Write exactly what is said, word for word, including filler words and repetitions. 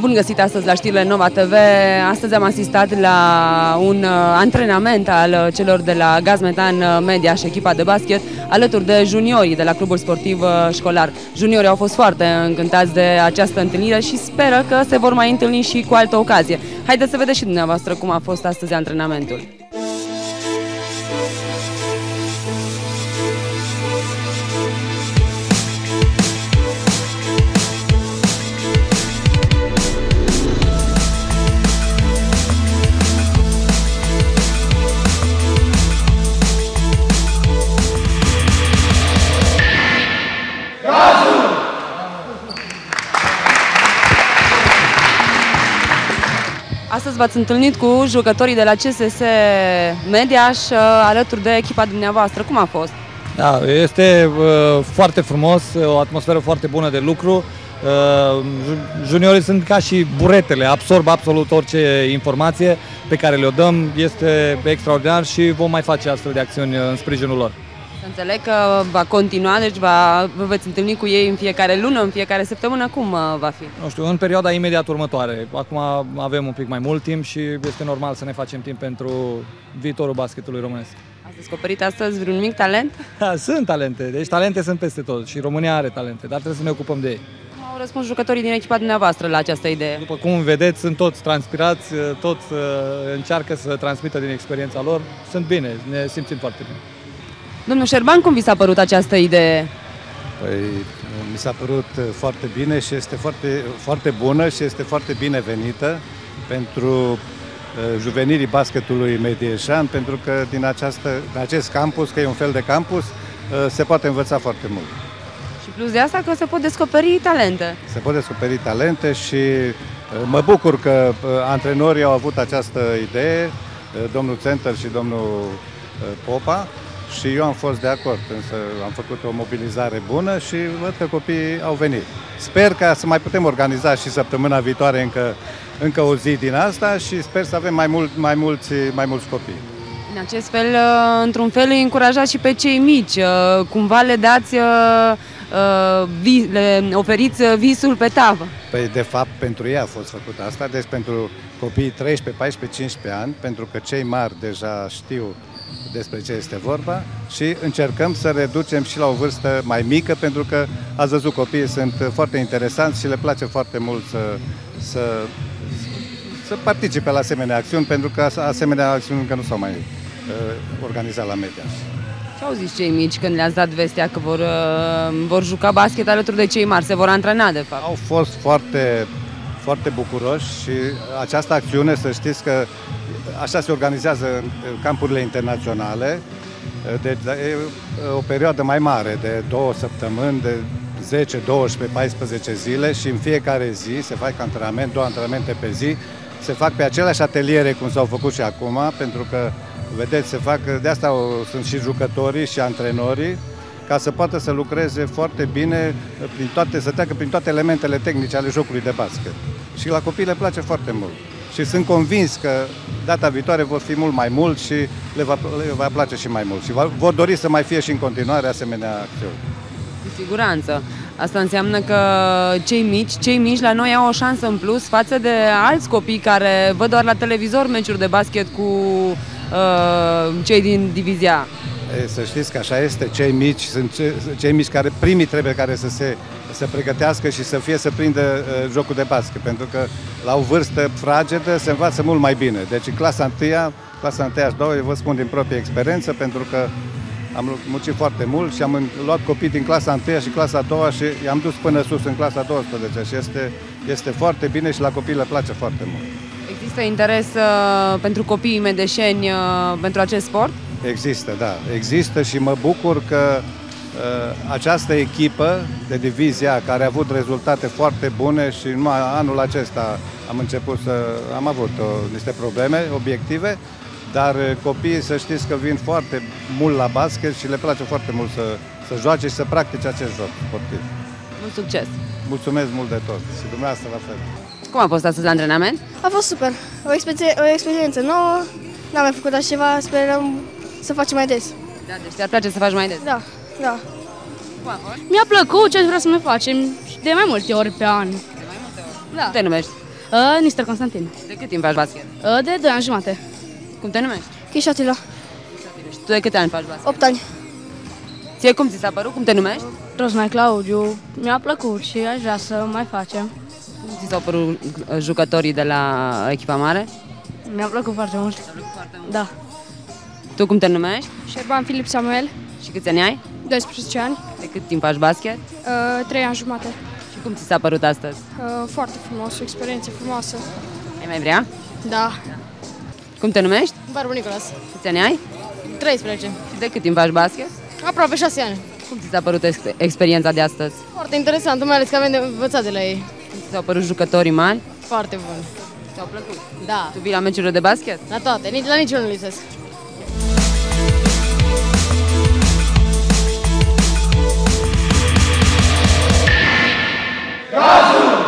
Bun găsit astăzi la Știrile Nova te ve. Astăzi am asistat la un antrenament al celor de la Gaz Metan Mediaș, echipa de basket, alături de juniorii de la Clubul Sportiv Școlar. Juniorii au fost foarte încântați de această întâlnire și speră că se vor mai întâlni și cu altă ocazie. Haideți să vedeți și dumneavoastră cum a fost astăzi antrenamentul. Astăzi v-ați întâlnit cu jucătorii de la C S S Mediaș alături de echipa dumneavoastră. Cum a fost? Da, este uh, foarte frumos, o atmosferă foarte bună de lucru. Uh, juniorii sunt ca și buretele, absorb absolut orice informație pe care le-o dăm. Este extraordinar și vom mai face astfel de acțiuni în sprijinul lor. Să înțeleg că va continua, deci va, vă veți întâlni cu ei în fiecare lună, în fiecare săptămână. Cum va fi? Nu știu, în perioada imediat următoare. Acum avem un pic mai mult timp și este normal să ne facem timp pentru viitorul basketului românesc. Ați descoperit astăzi vreun mic talent? Sunt talente, deci talente sunt peste tot și România are talente, dar trebuie să ne ocupăm de ei. Cum au răspuns jucătorii din echipa dumneavoastră la această idee? După cum vedeți, sunt toți transpirați, toți încearcă să transmită din experiența lor. Sunt bine, ne simțim foarte bine. Domnul Șerban, cum vi s-a părut această idee? Păi, mi s-a părut foarte bine și este foarte, foarte bună și este foarte binevenită pentru uh, juvenirii basketului medieșan, pentru că din, această, din acest campus, că e un fel de campus, uh, se poate învăța foarte mult. Și plus de asta că se pot descoperi talente. Se pot descoperi talente și uh, mă bucur că uh, antrenorii au avut această idee, uh, domnul Center și domnul uh, Popa. Și eu am fost de acord, însă am făcut o mobilizare bună și văd că copiii au venit. Sper că să mai putem organiza și săptămâna viitoare încă, încă o zi din asta și sper să avem mai, mult, mai, mulți, mai mulți copii. În acest fel, într-un fel, îi încurajați și pe cei mici. Cumva le dați, le oferiți visul pe tavă. Păi, de fapt, pentru ei a fost făcut asta, deci pentru copiii treisprezece, paisprezece, cincisprezece ani, pentru că cei mari deja știu despre ce este vorba și încercăm să reducem și la o vârstă mai mică, pentru că ați văzut, copiii sunt foarte interesanți și le place foarte mult să, să, să participe la asemenea acțiuni, pentru că asemenea acțiuni încă nu s-au mai uh, organizat la media. Ce au zis cei mici când le-ați dat vestea că vor, uh, vor juca basket alături de cei mari, se vor antrena de fapt? Au fost foarte, foarte bucuroși și această acțiune, să știți că așa se organizează campurile internaționale, deci e o perioadă mai mare, de două săptămâni, de zece, douăsprezece, paisprezece zile și în fiecare zi se fac antrenament, două antrenamente pe zi, se fac pe aceleași ateliere cum s-au făcut și acum, pentru că, vedeți, se fac, de asta sunt și jucătorii și antrenorii, ca să poată să lucreze foarte bine, prin toate, să treacă prin toate elementele tehnice ale jocului de basket. Și la copii le place foarte mult. Și sunt convins că data viitoare vor fi mult mai mult și le va, le va place și mai mult. Și vor dori să mai fie și în continuare asemenea acțiuni. Cu siguranță. Asta înseamnă că cei mici, cei mici la noi au o șansă în plus față de alți copii care văd doar la televizor meciuri de basket cu uh, cei din divizia. E, să știți că așa este, cei mici sunt ce, cei mici care primii trebuie care să se să pregătească și să fie să prindă uh, jocul de basket, pentru că la o vârstă fragedă se învață mult mai bine. Deci în clasa întâia, clasa întâia și a doua, vă spun din proprie experiență, pentru că am muncit foarte mult și am luat copii din clasa întâia și clasa a doua și i-am dus până sus în clasa a douăsprezecea și este, este foarte bine și la copii le place foarte mult. Există interes uh, pentru copiii medeșeni uh, pentru acest sport? Există, da. Există și mă bucur că uh, această echipă de divizia care a avut rezultate foarte bune și numai anul acesta am început să... am avut o, niște probleme obiective, dar uh, copiii să știți că vin foarte mult la basket și le place foarte mult să, să joace și să practice acest joc sportiv. Mult succes! Mulțumesc mult de tot și dumneavoastră la fel! Cum a fost astăzi la antrenament? A fost super! O experiență, o experiență nouă, n-am mai făcut așa ceva, sperăm să facem mai des. Da, deci ți-ar place să faci mai des? Da, da. Mi-a plăcut ce vreau să mai facem de mai multe ori pe an. De mai multe ori? Da. Cum te numești? Uh, Nistor Constantin. De cât timp faci basket? Uh, de doi ani jumate. Cum te numești? Chisatila. Și tu de câte ani faci basket? opt ani. Ție cum ți s-a părut? Cum te numești? Uh, Rosmai Claudiu. Mi-a plăcut și aș vrea să mai facem. Cum ți s-au părut jucătorii de la echipa mare? Mi-a plăcut foarte mult. Mi-a plăcut foarte mult? Da. Tu cum te numești? Șerban Filip Samuel. Și câți ani ai? doisprezece ani. De cât timp faci basket? Uh, trei ani jumate. Și cum ți s-a părut astăzi? Uh, foarte frumos, o experiență frumoasă. Ai mai vrea? Da. Cum te numești? Barbu Nicolaas. Câți ani ai? treisprezece. Și de cât timp faci basket? Aproape șase ani. Cum ți s-a părut ex experiența de astăzi? Foarte interesantă, mai ales că avem de învățat de la ei. Cum ți s-au părut jucătorii mari? Foarte buni. Ți-au plăcut? Da. Tu vii la meciurile de basket? La toate, nici la niciunul nu lipsesc. Gazul!